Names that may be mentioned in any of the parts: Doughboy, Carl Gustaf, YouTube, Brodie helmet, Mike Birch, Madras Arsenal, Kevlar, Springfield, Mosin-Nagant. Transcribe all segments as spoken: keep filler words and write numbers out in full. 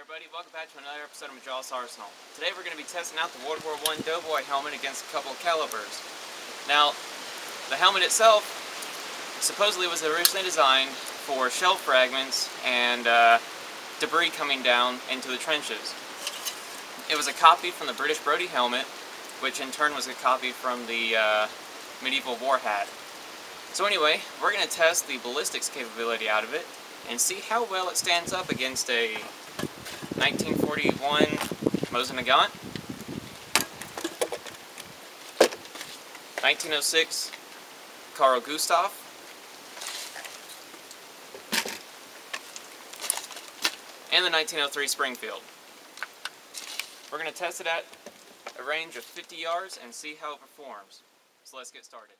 everybody, welcome back to another episode of Madras Arsenal. Today we're going to be testing out the World War One Doughboy helmet against a couple of calibers. Now, the helmet itself supposedly was originally designed for shell fragments and uh, debris coming down into the trenches. It was a copy from the British Brodie helmet, which in turn was a copy from the uh, medieval war hat. So anyway, we're going to test the ballistics capability out of it and see how well it stands up against a nineteen forty-one Mosin-Nagant, nineteen oh six Carl Gustaf, and the nineteen oh three Springfield. We're going to test it at a range of fifty yards and see how it performs. So let's get started.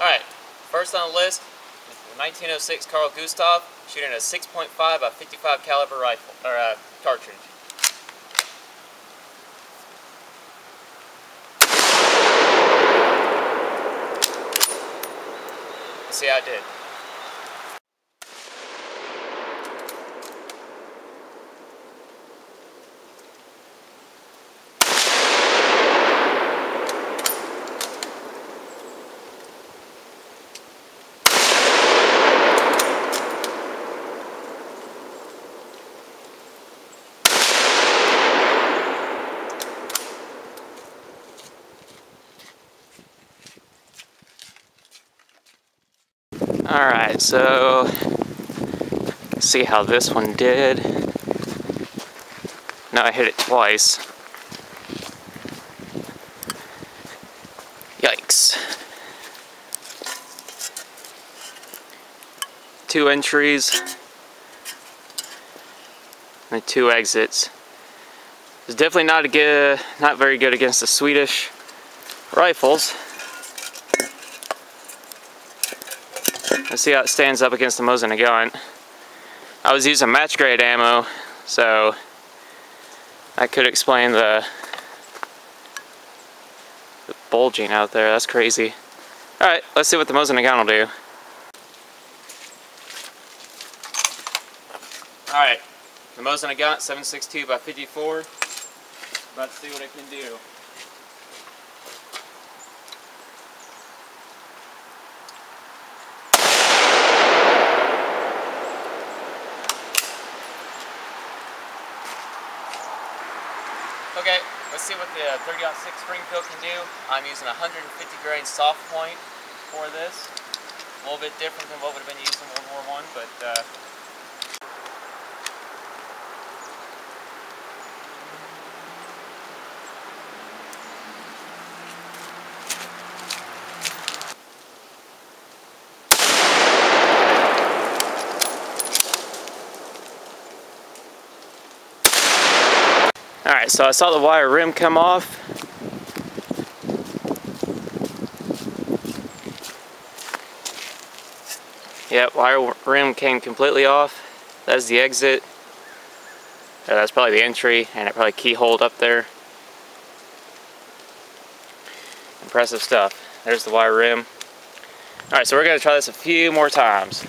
Alright, first on the list, the nineteen oh six Carl Gustaf, shooting a six point five by fifty-five caliber rifle, or uh, cartridge. Let's see how it did. Alright, so see how this one did. Now I hit it twice. Yikes. Two entries and two exits. It's definitely not a good, not very good against the Swedish rifles. Let's see how it stands up against the Mosin-Nagant. I was using match grade ammo, so that could explain the, the bulging out there. That's crazy. Alright, let's see what the Mosin-Nagant will do. Alright, the Mosin-Nagant seven sixty-two by fifty-four. About to see what it can do. Okay, let's see what the thirty aught six Springfield can do. I'm using a one hundred fifty grain soft point for this. A little bit different than what would have been used in World War One, but uh... Alright, so I saw the wire rim come off. Yep, wire rim came completely off. That's the exit. Uh, that's probably the entry, and it probably keyholed up there. Impressive stuff. There's the wire rim. Alright, so we're going to try this a few more times.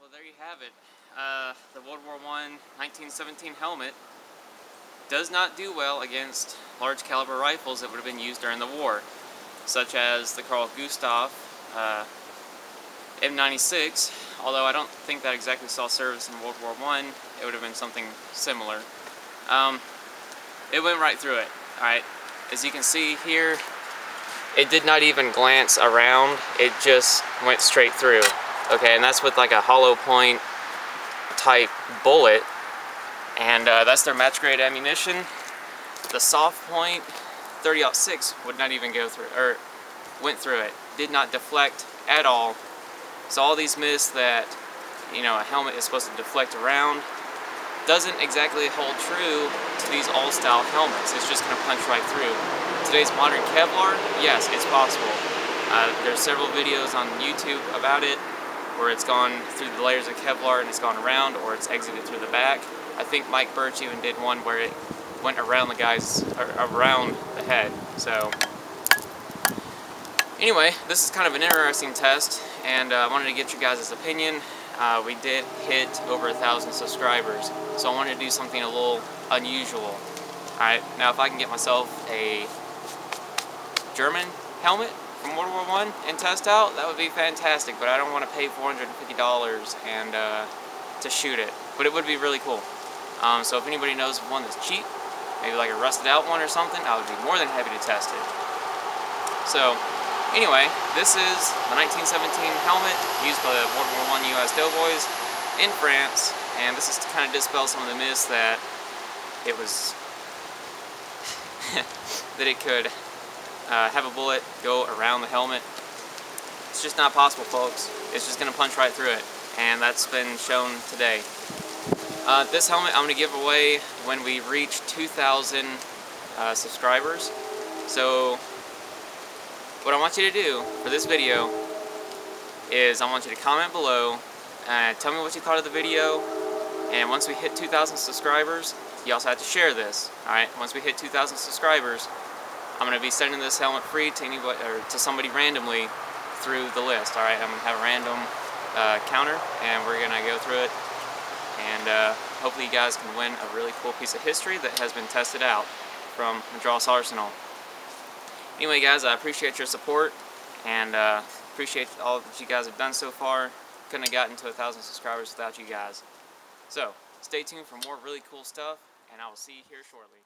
Well, there you have it. Uh, the World War One nineteen seventeen helmet does not do well against large caliber rifles that would have been used during the war, such as the Carl Gustaf uh, M ninety-six, although I don't think that exactly saw service in World War One. It would have been something similar. Um, it went right through it. Alright, as you can see here, it did not even glance around, it just went straight through. Okay, and that's with like a hollow point type bullet, and uh, that's their match grade ammunition. The soft point thirty aught six would not even go through, or went through it. Did not deflect at all. So all these myths that, you know, a helmet is supposed to deflect around doesn't exactly hold true to these old style helmets. It's just going to punch right through. Today's modern Kevlar, yes, it's possible. Uh, there's several videos on YouTube about it where it's gone through the layers of Kevlar and it's gone around, or it's exited through the back. I think Mike Birch even did one where it went around the guy's, or around the head. So anyway, this is kind of an interesting test, and uh, I wanted to get you guys' opinion. Uh, we did hit over a thousand subscribers, so I wanted to do something a little unusual. Alright, now if I can get myself a German helmet from World War One and test out, that would be fantastic, but I don't want to pay four hundred fifty dollars and uh, to shoot it, but it would be really cool. Um, so if anybody knows of one that's cheap, maybe like a rusted out one or something, I would be more than happy to test it. So anyway, this is the nineteen seventeen helmet used by the World War One U S Doughboys in France, and this is to kind of dispel some of the myths that it was, that it could uh, have a bullet go around the helmet. It's just not possible, folks. It's just going to punch right through it, and that's been shown today. Uh, this helmet I'm going to give away when we reach two thousand uh, subscribers. So what I want you to do for this video is I want you to comment below and uh, tell me what you thought of the video, and once we hit two thousand subscribers, you also have to share this. Alright, once we hit two thousand subscribers, I'm going to be sending this helmet free to anybody, or to somebody randomly through the list. Alright, I'm going to have a random uh, counter, and we're going to go through it, and uh, hopefully you guys can win a really cool piece of history that has been tested out from Madras Arsenal. Anyway, guys, I appreciate your support, and uh, appreciate all that you guys have done so far. Couldn't have gotten to a thousand subscribers without you guys. So, stay tuned for more really cool stuff, and I will see you here shortly.